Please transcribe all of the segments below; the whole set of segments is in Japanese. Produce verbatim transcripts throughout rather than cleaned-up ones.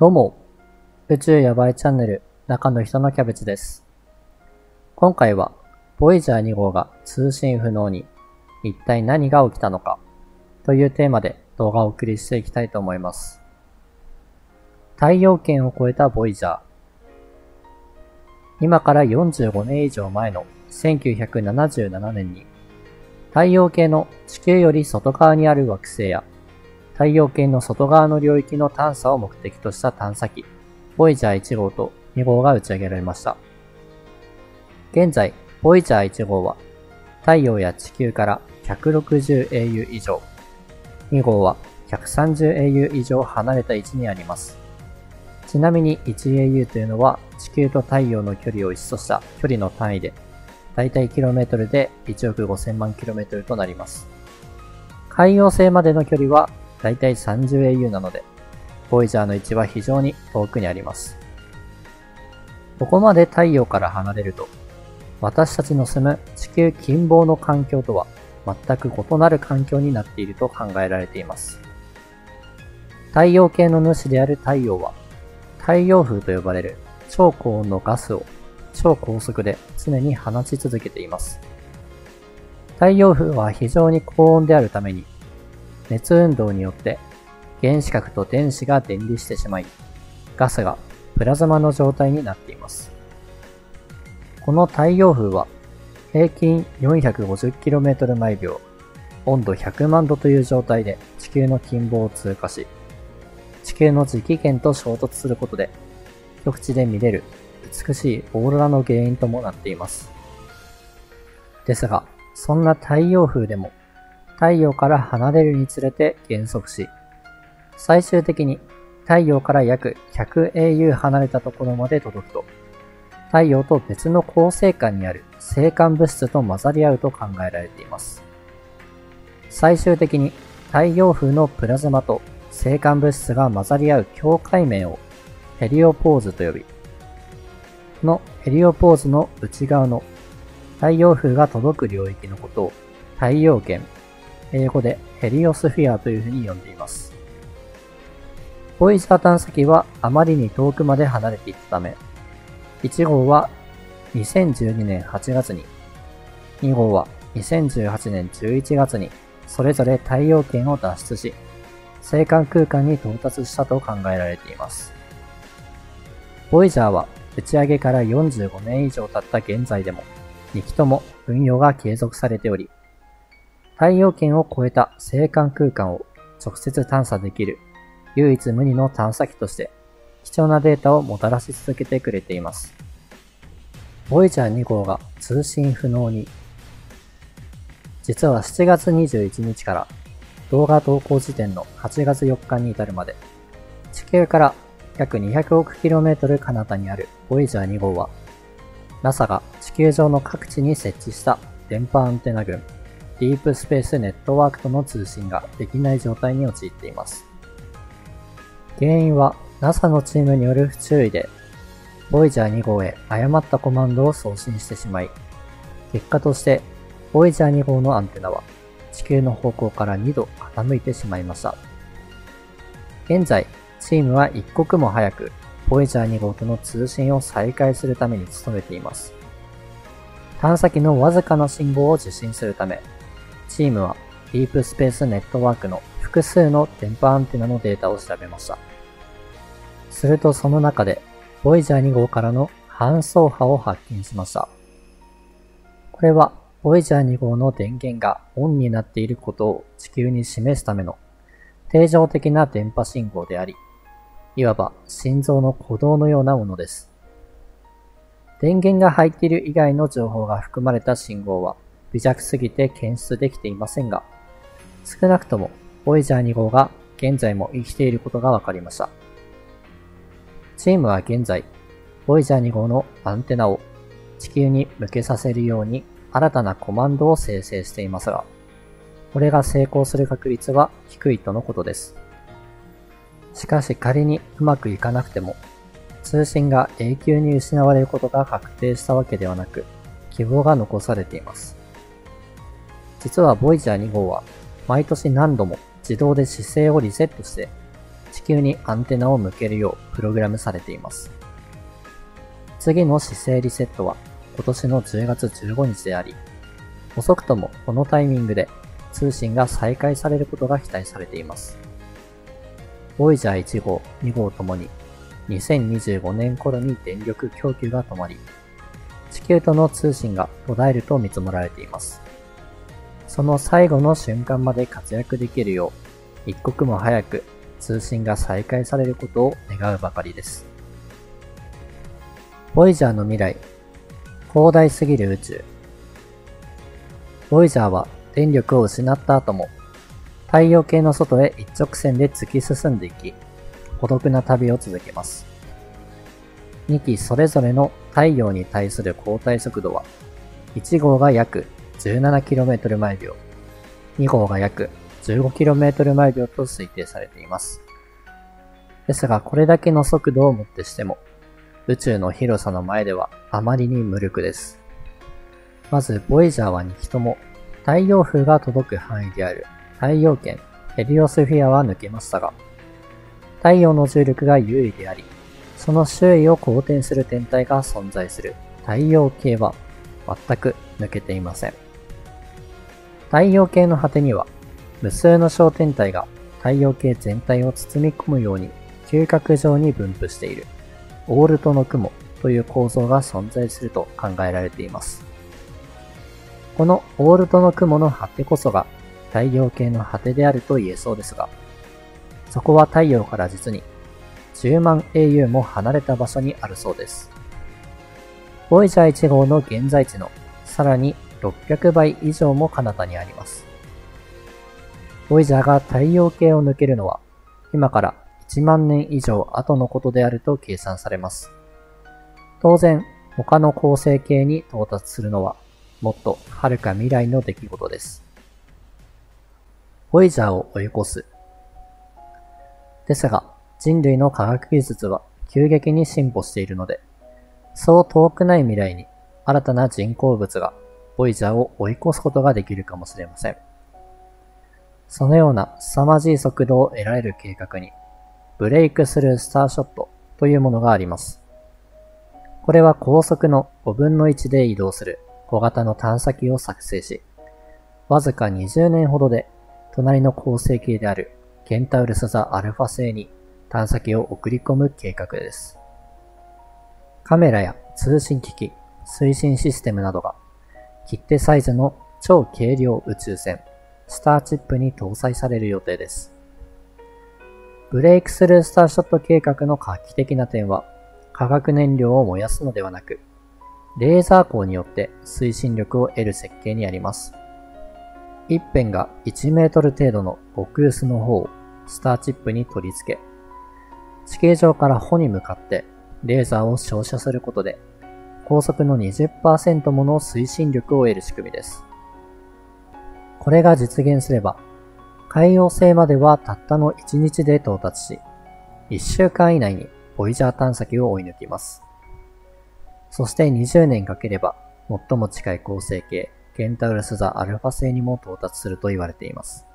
どうも、宇宙やばいチャンネル中の人のキャベツです。今回は、Voyager に号が通信不能に一体何が起きたのかというテーマで動画をお送りしていきたいと思います。太陽圏を越えた Voyager。今からよんじゅうごねん以上前のせんきゅうひゃくななじゅうななねんに、太陽系の地球より外側にある惑星や、太陽系の外側の領域の探査を目的とした探査機、Voyager いち号とに号が打ち上げられました。現在、Voyager いち号は、太陽や地球からひゃくろくじゅうえいゆ以上、に号はひゃくさんじゅうえいゆ以上離れた位置にあります。ちなみに いちえいゆ というのは、地球と太陽の距離を一とした距離の単位で、だいたい キロメートル でいちおくごせんまんキロメートル となります。海洋星までの距離は、だいたいさんじゅうえいゆなので、Voyager の位置は非常に遠くにあります。ここまで太陽から離れると、私たちの住む地球近傍の環境とは全く異なる環境になっていると考えられています。太陽系の主である太陽は、太陽風と呼ばれる超高温のガスを超高速で常に放ち続けています。太陽風は非常に高温であるために、熱運動によって原子核と電子が電離してしまい、ガスがプラズマの状態になっています。この太陽風は平均 よんひゃくごじゅうキロメートル毎秒、温度ひゃくまんどという状態で地球の近傍を通過し、地球の磁気圏と衝突することで、極地で見れる美しいオーロラの原因ともなっています。ですが、そんな太陽風でも、太陽から離れるにつれて減速し、最終的に太陽から約ひゃくえいゆ離れたところまで届くと、太陽と別の恒星間にある星間物質と混ざり合うと考えられています。最終的に太陽風のプラズマと星間物質が混ざり合う境界面をヘリオポーズと呼び、このヘリオポーズの内側の太陽風が届く領域のことを太陽圏、英語でヘリオスフィアというふうに呼んでいます。Voyager 探査機はあまりに遠くまで離れていったため、いち号はにせんじゅうにねんはちがつに、に号はにせんじゅうはちねんじゅういちがつにそれぞれ太陽圏を脱出し、星間空間に到達したと考えられています。Voyager は打ち上げからよんじゅうごねん以上経った現在でも、にきとも運用が継続されており、太陽圏を超えた星間空間を直接探査できる唯一無二の探査機として貴重なデータをもたらし続けてくれています。Voyager に号が通信不能に。実はしちがつにじゅういちにちから動画投稿時点のはちがつよっかに至るまで、地球から約にひゃくおくキロメートル彼方にある Voyager に号は、NASA が地球上の各地に設置した電波アンテナ群、ディープスペースネットワークとの通信ができない状態に陥っています。原因は NASA のチームによる不注意で、Voyager に号へ誤ったコマンドを送信してしまい、結果として Voyager に号のアンテナは地球の方向からにど傾いてしまいました。現在、チームは一刻も早く Voyager に号との通信を再開するために努めています。探査機のわずかな信号を受信するため、チームはディープスペースネットワークの複数の電波アンテナのデータを調べました。するとその中で、Voyager に号からの反送波を発見しました。これは Voyager に号の電源がオンになっていることを地球に示すための定常的な電波信号であり、いわば心臓の鼓動のようなものです。電源が入っている以外の情報が含まれた信号は、微弱すぎて検出できていませんが、少なくとも Voyager に号が現在も生きていることが分かりました。チームは現在、Voyager に号のアンテナを地球に向けさせるように新たなコマンドを生成していますが、これが成功する確率は低いとのことです。しかし仮にうまくいかなくても、通信が永久に失われることが確定したわけではなく、希望が残されています。実はVoyager に号は毎年何度も自動で姿勢をリセットして地球にアンテナを向けるようプログラムされています。次の姿勢リセットは今年のじゅうがつじゅうごにちであり、遅くともこのタイミングで通信が再開されることが期待されています。ボイジャーいちごう、にごうともににせんにじゅうごねん頃に電力供給が止まり、地球との通信が途絶えると見積もられています。その最後の瞬間まで活躍できるよう、一刻も早く通信が再開されることを願うばかりです。Voyagerの未来、広大すぎる宇宙。Voyagerは電力を失った後も、太陽系の外へ一直線で突き進んでいき、孤独な旅を続けます。にきそれぞれの太陽に対する交代速度はいちごうが約 じゅうななキロメートル毎秒、にごうが約 じゅうごキロメートル毎秒と推定されています。ですがこれだけの速度をもってしても宇宙の広さの前ではあまりに無力です。まずVoyagerはにきとも太陽風が届く範囲である太陽圏ヘリオスフィアは抜けましたが、太陽の重力が優位であり、その周囲を公転する天体が存在する太陽系は全く抜けていません。太陽系の果てには無数の小天体が太陽系全体を包み込むように急角上に分布しているオールトの雲という構造が存在すると考えられています。このオールトの雲の果てこそが太陽系の果てであると言えそうですが、そこは太陽から実にじゅうまんえいゆうも離れた場所にあるそうです。ボイジャーいちごうの現在地のさらにろっぴゃくばいいじょうも彼方にあります。Voyagerが太陽系を抜けるのは今からいちまんねんいじょう後のことであると計算されます。当然、他の恒星系に到達するのはもっと遥か未来の出来事です。Voyagerを追い越す。ですが、人類の科学技術は急激に進歩しているので、そう遠くない未来に新たな人工物がVoyagerを追い越すことができるかもしれません。そのような凄まじい速度を得られる計画に、ブレイクスルースターショットというものがあります。これは高速のごぶんのいちで移動する小型の探査機を作成し、わずかにじゅうねんほどで隣の恒星系であるケンタウルス座アルファ星に探査機を送り込む計画です。カメラや通信機器、推進システムなどが切手サイズの超軽量宇宙船スターチップに搭載される予定です。ブレイクスルースターショット計画の画期的な点は化学燃料を燃やすのではなくレーザー光によって推進力を得る設計にあります。一辺がいちメートル程度の極薄の方をスターチップに取り付け、地形上から帆に向かってレーザーを照射することで高速の にじゅっパーセント もの推進力を得る仕組みです。これが実現すれば海洋星まではたったのいちにちで到達し、いっしゅうかん以内にボイジャー探査機を追い抜きます。そしてにじゅうねんかければ最も近い恒星系ケンタウルス座アルファ星にも到達すると言われています。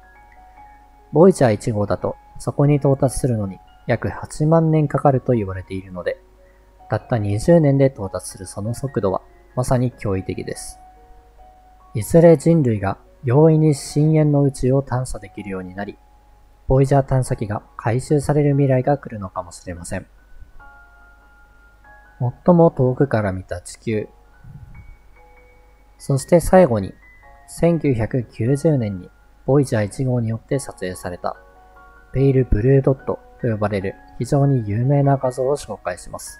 ボイジャーいちごうだとそこに到達するのに約はちまんねんかかると言われているので、たったにじゅうねんで到達するその速度はまさに驚異的です。いずれ人類が容易に深淵の宇宙を探査できるようになり、ボイジャー探査機が回収される未来が来るのかもしれません。最も遠くから見た地球。そして最後に、せんきゅうひゃくきゅうじゅうねんにボイジャーいちごうによって撮影された、ペイルブルードットと呼ばれる非常に有名な画像を紹介します。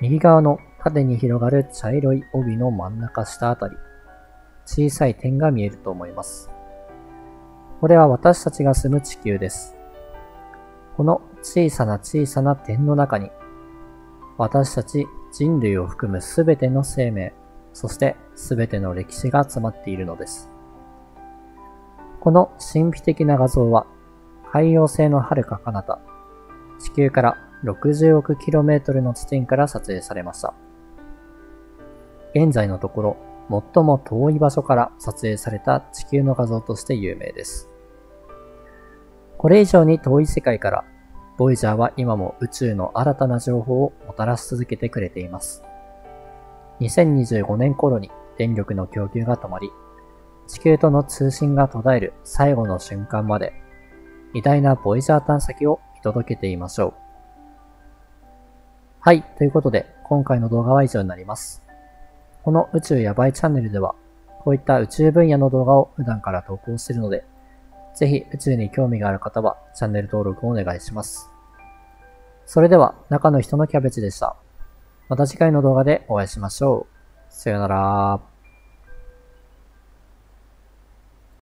右側の縦に広がる茶色い帯の真ん中下あたり、小さい点が見えると思います。これは私たちが住む地球です。この小さな小さな点の中に、私たち人類を含むすべての生命、そしてすべての歴史が詰まっているのです。この神秘的な画像は、海洋星の遥か彼方、地球からろくじゅうおくキロメートルの地点から撮影されました。現在のところ、最も遠い場所から撮影された地球の画像として有名です。これ以上に遠い世界から、Voyagerは今も宇宙の新たな情報をもたらし続けてくれています。にせんにじゅうごねん頃に電力の供給が止まり、地球との通信が途絶える最後の瞬間まで、偉大なVoyager探査機を見届けていましょう。はい、ということで今回の動画は以上になります。この宇宙やばいチャンネルでは、こういった宇宙分野の動画を普段から投稿しているので、ぜひ宇宙に興味がある方はチャンネル登録をお願いします。それでは中の人のキャベツでした。また次回の動画でお会いしましょう。さよなら。